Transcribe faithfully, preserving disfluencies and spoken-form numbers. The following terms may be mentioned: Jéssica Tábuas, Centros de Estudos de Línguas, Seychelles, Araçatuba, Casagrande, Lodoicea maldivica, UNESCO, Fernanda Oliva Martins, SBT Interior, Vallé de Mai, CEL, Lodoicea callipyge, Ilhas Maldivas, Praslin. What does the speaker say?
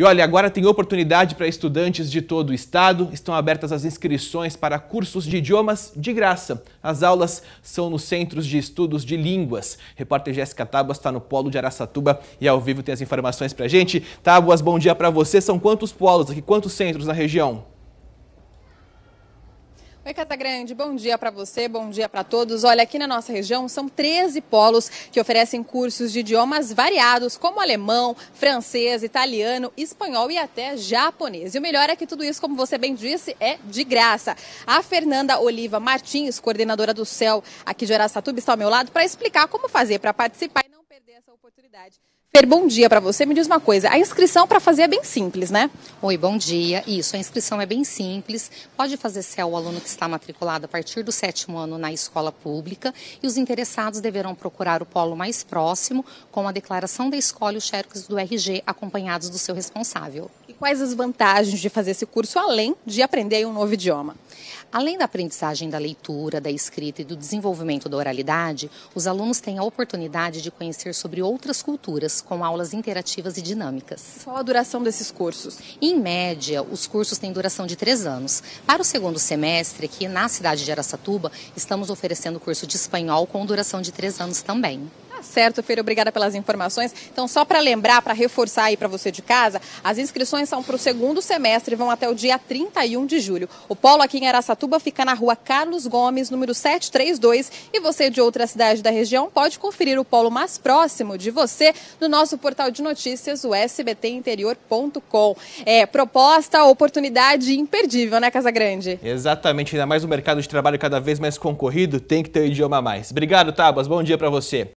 E olha, agora tem oportunidade para estudantes de todo o estado. Estão abertas as inscrições para cursos de idiomas de graça. As aulas são nos Centros de Estudos de Línguas. Repórter Jéssica Tábuas está no polo de Araçatuba e ao vivo tem as informações para a gente. Tábuas, bom dia para você. São quantos polos aqui, quantos centros na região? Oi, Catagrande, bom dia para você, bom dia para todos. Olha, aqui na nossa região são treze polos que oferecem cursos de idiomas variados, como alemão, francês, italiano, espanhol e até japonês. E o melhor é que tudo isso, como você bem disse, é de graça. A Fernanda Oliva Martins, coordenadora do C E L aqui de Araçatuba, está ao meu lado para explicar como fazer para participar e não perder essa oportunidade. Fer, bom dia para você. Me diz uma coisa, a inscrição para fazer é bem simples, né? Oi, bom dia. Isso, a inscrição é bem simples. Pode fazer C E L o aluno que está matriculado a partir do sétimo ano na escola pública e os interessados deverão procurar o polo mais próximo com a declaração da escola e o xerox do R G acompanhados do seu responsável. E quais as vantagens de fazer esse curso além de aprender um novo idioma? Além da aprendizagem da leitura, da escrita e do desenvolvimento da oralidade, os alunos têm a oportunidade de conhecer sobre outras culturas, com aulas interativas e dinâmicas. Qual a duração desses cursos? Em média, os cursos têm duração de três anos. Para o segundo semestre, aqui na cidade de Araçatuba, estamos oferecendo curso de espanhol com duração de três anos também. Certo, Fer, obrigada pelas informações. Então, só para lembrar, para reforçar aí para você de casa, as inscrições são para o segundo semestre e vão até o dia trinta e um de julho. O polo aqui em Araçatuba fica na rua Carlos Gomes, número sete três dois. E você de outra cidade da região pode conferir o polo mais próximo de você no nosso portal de notícias, o S B T interior ponto com. É, proposta, oportunidade imperdível, né, Casagrande? Exatamente, ainda mais um mercado de trabalho cada vez mais concorrido, tem que ter um idioma a mais. Obrigado, Tábuas, bom dia para você.